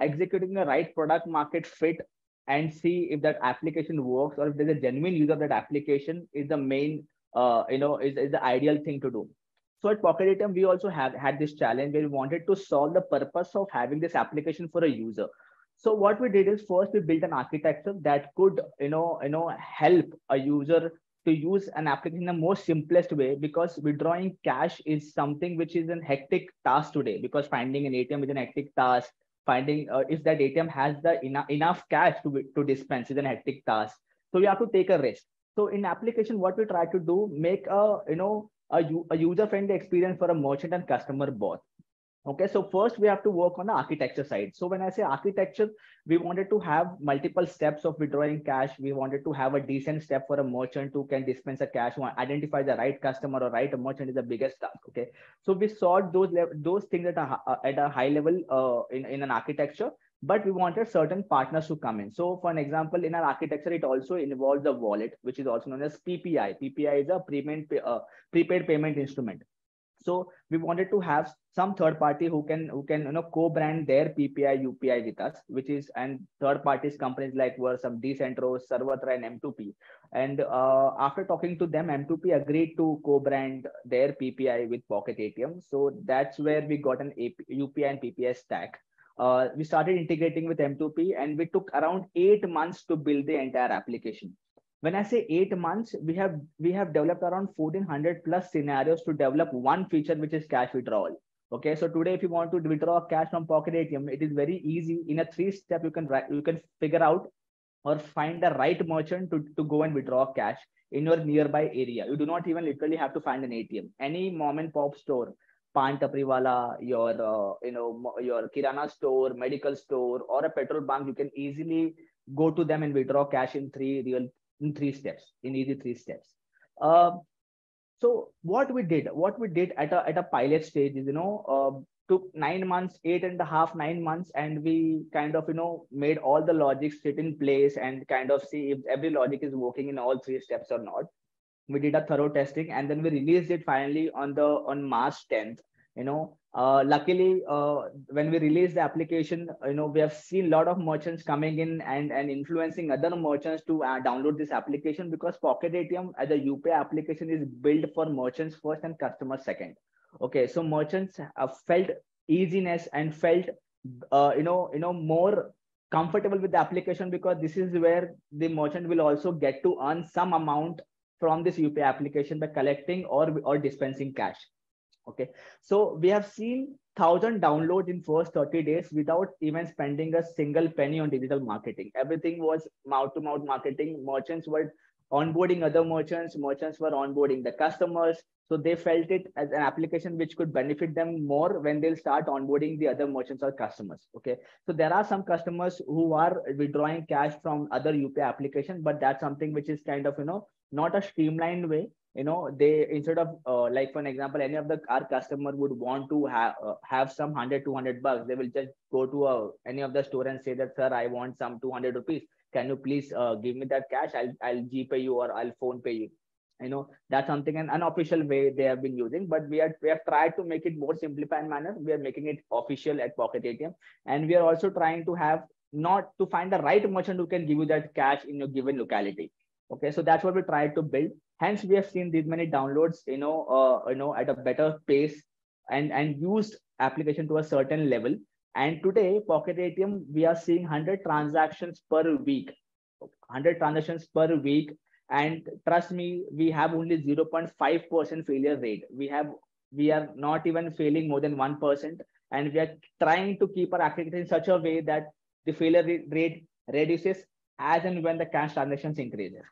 executing the right product market fit and see if that application works, or if there's a genuine use of that application, is the main, is the ideal thing to do. So at Pocket ATM, we also have had this challenge where we wanted to solve the purpose of having this application for a user. So what we did is first we built an architecture that could, help a user to use an application in the most simplest way, because withdrawing cash is something which is a hectic task today, because finding an ATM is a hectic task. Finding if that ATM has the enough cash to dispense is a hectic task. So we have to take a risk. So in application, what we try to do, make a user-friendly experience for a merchant and customer both. Okay, so first we have to work on the architecture side. So when I say architecture, we wanted to have multiple steps of withdrawing cash. We wanted to have a decent step for a merchant who can dispense a cash, who identify the right customer or right merchant is the biggest task. Okay, so we sought those things at a high level in an architecture, but we wanted certain partners to come in. So for an example, in our architecture, it also involves a wallet, which is also known as PPI. PPI is a prepaid payment instrument. So we wanted to have some third party who can co-brand their PPI UPI with us, which is, and third parties companies like were some Decentro, Sarvatra, and M2P. And after talking to them, M2P agreed to co-brand their PPI with Pocket ATM. So that's where we got an UPI and PPI stack. We started integrating with M2P, and we took around 8 months to build the entire application. When I say 8 months, we have developed around 1400 plus scenarios to develop one feature, which is cash withdrawal. Okay, so today if you want to withdraw cash from Pocket ATM, it is very easy. In a 3-step, you can figure out or find the right merchant to go and withdraw cash in your nearby area. You do not even literally have to find an ATM. Any mom and pop store, Pantapriwala, your your Kirana store, medical store, or a petrol bank, you can easily go to them and withdraw cash in easy three steps. So what we did at a pilot stage is, took 9 months, 8.5, 9 months, and we kind of, made all the logic sit in place and kind of see if every logic is working in all 3 steps or not. We did a thorough testing, and then we released it finally on March 10th, luckily, when we released the application, we have seen a lot of merchants coming in and influencing other merchants to download this application, because Pocket ATM as a UPI application is built for merchants first and customers second. Okay, so merchants felt easiness and felt, more comfortable with the application, because this is where the merchant will also get to earn some amount from this UPI application by collecting or dispensing cash. Okay, so we have seen 1,000 downloads in first 30 days without even spending a single penny on digital marketing. Everything was mouth-to-mouth marketing. Merchants were onboarding other merchants. Merchants were onboarding the customers. So they felt it as an application which could benefit them more when they'll start onboarding the other merchants or customers. Okay, so there are some customers who are withdrawing cash from other UPI applications, but that's something which is kind of, not a streamlined way. They, instead of like for an example, any of our customer would want to have some 100-200 bucks, they will just go to any of the store and say that, sir, I want some 200 rupees, can you please give me that cash, I'll GPay you or I'll phone pay you. That's something, an unofficial way they have been using, but we have tried to make it more simplified manner. We are making it official at Pocket ATM, and we are also trying to have not to find the right merchant who can give you that cash in your given locality. Okay, so that's what we tried to build. Hence, we have seen these many downloads, at a better pace, and used application to a certain level. And today, Pocket ATM, we are seeing 100 transactions per week, 100 transactions per week. And trust me, we have only 0.5% failure rate. We are not even failing more than 1%, and we are trying to keep our application in such a way that the failure rate reduces as and when the cash transactions increases.